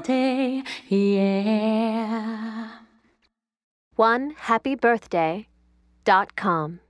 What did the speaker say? birthday, yeah. 1happybirthday.com